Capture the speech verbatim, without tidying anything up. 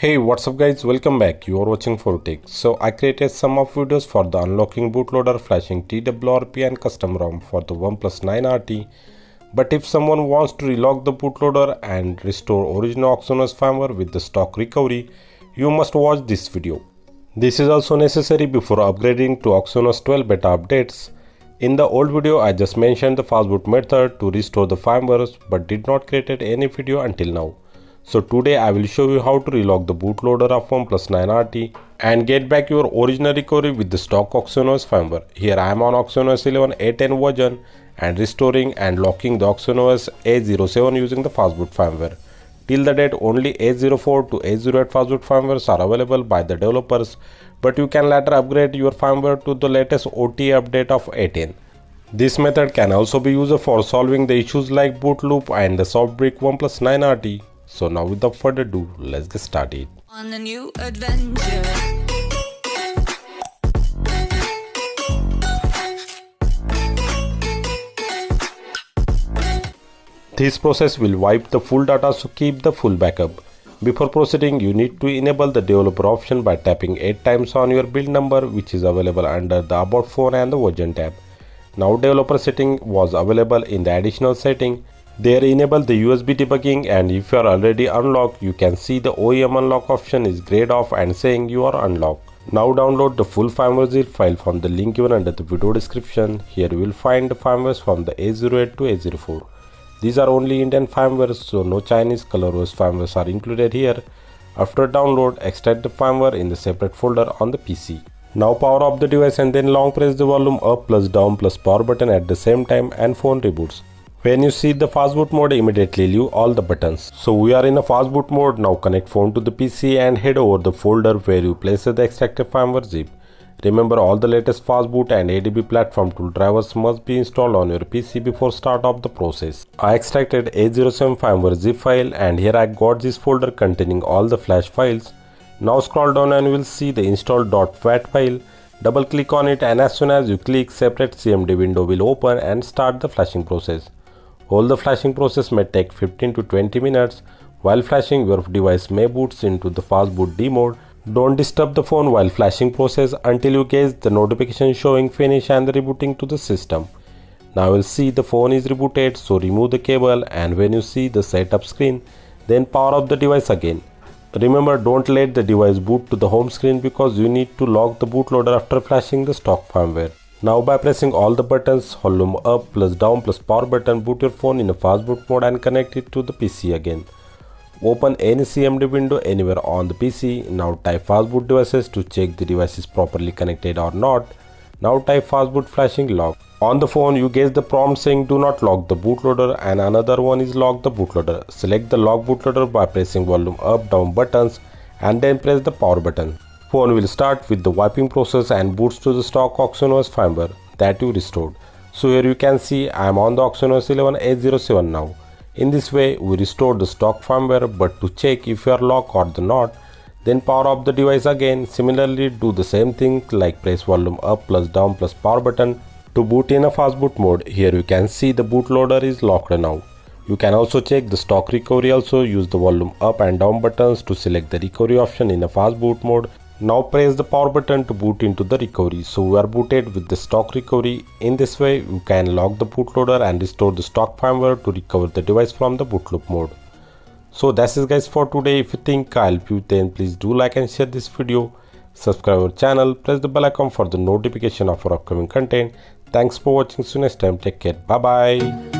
Hey, what's up guys, welcome back. You are watching four U Tech. So I created some of videos for the unlocking bootloader, flashing T W R P and custom ROM for the OnePlus nine R T. But if someone wants to relock the bootloader and restore original OxygenOS firmware with the stock recovery, you must watch this video. This is also necessary before upgrading to OxygenOS twelve beta updates. In the old video I just mentioned the fastboot method to restore the firmware but did not created any video until now. So today I will show you how to relock the bootloader of OnePlus nine R T and get back your original recovery with the stock OxygenOS firmware. Here I am on OxygenOS eleven eight ten version and restoring and locking the OxygenOS A zero seven using the fastboot firmware. Till the date only A zero four to A zero eight fastboot firmwares are available by the developers, but you can later upgrade your firmware to the latest O T A update of eight ten. This method can also be used for solving the issues like boot loop and the soft brick OnePlus nine R T. So now without further ado, let's get started. On a new adventure. This process will wipe the full data, so keep the full backup. Before proceeding, you need to enable the developer option by tapping eight times on your build number, which is available under the About Phone and the Version tab. Now developer setting was available in the additional setting. There enable the U S B debugging, and if you are already unlocked, you can see the O E M unlock option is grayed off and saying you are unlocked. Now download the full firmware zip file from the link given under the video description. Here you will find the firmwares from the A zero eight to A zero four. These are only Indian firmwares, so no Chinese ColorOS firmwares are included here. After download, extract the firmware in the separate folder on the P C. Now power up the device and then long press the volume up plus down plus power button at the same time and phone reboots. When you see the fastboot mode, immediately leave all the buttons. So we are in a fastboot mode. Now connect phone to the P C and head over the folder where you place the extracted firmware zip. Remember, all the latest fastboot and A D B platform tool drivers must be installed on your P C before start of the process. I extracted A zero seven firmware zip file and here I got this folder containing all the flash files. Now scroll down and you will see the install.wat file. Double click on it and as soon as you click, separate C M D window will open and start the flashing process. All the flashing process may take fifteen to twenty minutes. While flashing, your device may boots into the fastboot D mode. Don't disturb the phone while flashing process until you get the notification showing finish and the rebooting to the system. Now you'll see the phone is rebooted, so remove the cable and when you see the setup screen, then power up the device again. Remember, don't let the device boot to the home screen because you need to lock the bootloader after flashing the stock firmware. Now by pressing all the buttons, volume up plus down plus power button, boot your phone in a fastboot mode and connect it to the P C again. Open any C M D window anywhere on the P C. Now type fastboot devices to check the device is properly connected or not. Now type fastboot flashing lock. On the phone you get the prompt saying do not lock the bootloader and another one is lock the bootloader. Select the lock bootloader by pressing volume up down buttons and then press the power button. Phone will start with the wiping process and boots to the stock OxygenOS firmware that you restored. So here you can see I am on the OxygenOS eleven A zero seven now. In this way we restored the stock firmware, but to check if you are locked or not, then power up the device again. Similarly, do the same thing like press volume up plus down plus power button to boot in a fastboot mode. Here you can see the bootloader is locked now. You can also check the stock recovery. Also use the volume up and down buttons to select the recovery option in a fastboot mode. Now press the power button to boot into the recovery. So we are booted with the stock recovery. In this way you can lock the bootloader and restore the stock firmware to recover the device from the boot loop mode. So that's it guys for today. If you think I helped you, then please do like and share this video, subscribe our channel, press the bell icon for the notification of our upcoming content. Thanks for watching. See you next time. Take care. Bye bye.